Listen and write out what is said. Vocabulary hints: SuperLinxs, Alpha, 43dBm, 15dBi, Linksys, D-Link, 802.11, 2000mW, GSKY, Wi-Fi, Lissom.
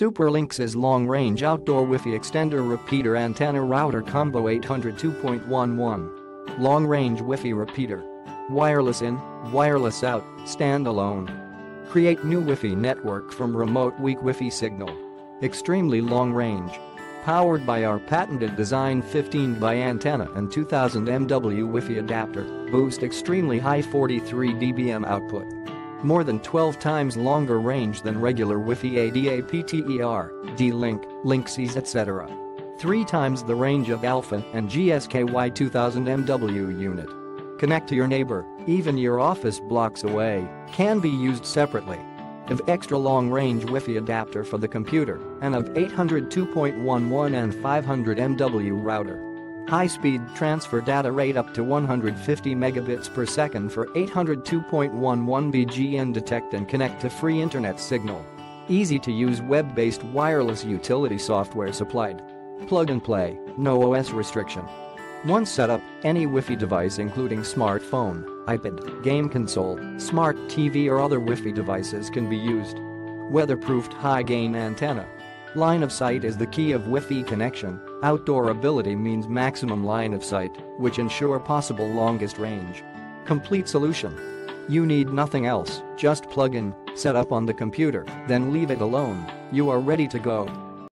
SuperLinxs' long-range outdoor Wi-Fi extender repeater antenna router combo 802.11. Long-range Wi-Fi repeater. Wireless in, wireless out, standalone. Create new Wi-Fi network from remote weak Wi-Fi signal. Extremely long range. Powered by our patented design 15dBi antenna and 2000mW Wi-Fi adapter, boost extremely high 43dBm output. More than 12 times longer range than regular Wi-Fi ADAPTER, D-Link, Linksys, etc. 3 times the range of Alpha and GSKY 2000mW unit. Connect to your neighbor, even your office blocks away, can be used separately. Of extra long-range Wi-Fi adapter for the computer, and of 802.11 and 500mW router. High-speed transfer data rate up to 150 megabits per second for 802.11bgn. Detect and connect to free internet signal. Easy-to-use web-based wireless utility software supplied. Plug and play, no OS restriction. Once set up, any Wi-Fi device including smartphone, iPad, game console, smart TV or other Wi-Fi devices can be used. Weatherproofed high-gain antenna. Line of sight is the key of Wi-Fi connection. Outdoor ability means maximum line of sight, which ensure possible longest range. Complete solution. You need nothing else, just plug in, set up on the computer, then leave it alone, you are ready to go.